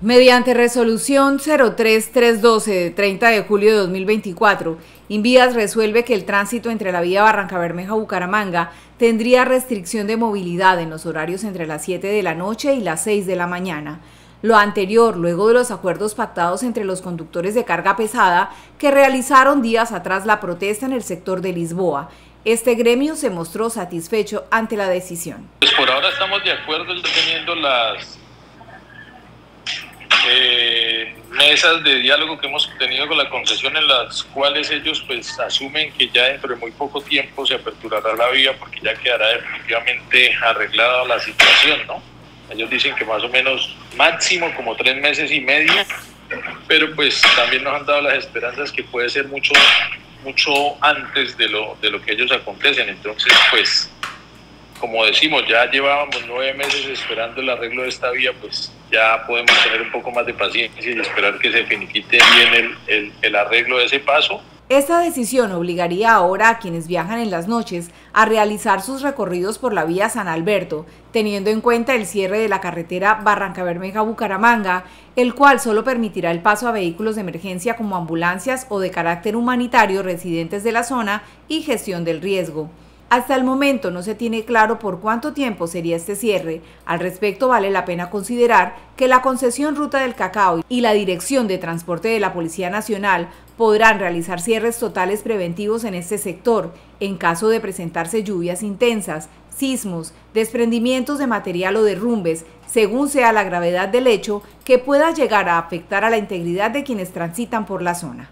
Mediante resolución 03312 de 30 de julio de 2024, Invías resuelve que el tránsito entre la vía Barrancabermeja-Bucaramanga tendría restricción de movilidad en los horarios entre las 7 de la noche y las 6 de la mañana. Lo anterior, luego de los acuerdos pactados entre los conductores de carga pesada que realizaron días atrás la protesta en el sector de Lisboa. Este gremio se mostró satisfecho ante la decisión. Pues por ahora estamos de acuerdo teniendo las mesas de diálogo que hemos tenido con la concesión, en las cuales ellos pues asumen que ya dentro de muy poco tiempo se aperturará la vía porque ya quedará definitivamente arreglada la situación, ¿no? Ellos dicen que más o menos máximo como 3 meses y medio, pero pues también nos han dado las esperanzas que puede ser mucho antes de lo que ellos acontecen. Entonces pues, como decimos, ya llevábamos 9 meses esperando el arreglo de esta vía, pues ya podemos tener un poco más de paciencia y esperar que se finiquite bien el arreglo de ese paso. Esta decisión obligaría ahora a quienes viajan en las noches a realizar sus recorridos por la vía San Alberto, teniendo en cuenta el cierre de la carretera Barrancabermeja-Bucaramanga, el cual solo permitirá el paso a vehículos de emergencia como ambulancias o de carácter humanitario residentes de la zona y gestión del riesgo. Hasta el momento no se tiene claro por cuánto tiempo sería este cierre. Al respecto, vale la pena considerar que la Concesión Ruta del Cacao y la Dirección de Transporte de la Policía Nacional podrán realizar cierres totales preventivos en este sector en caso de presentarse lluvias intensas, sismos, desprendimientos de material o derrumbes, según sea la gravedad del hecho que pueda llegar a afectar a la integridad de quienes transitan por la zona.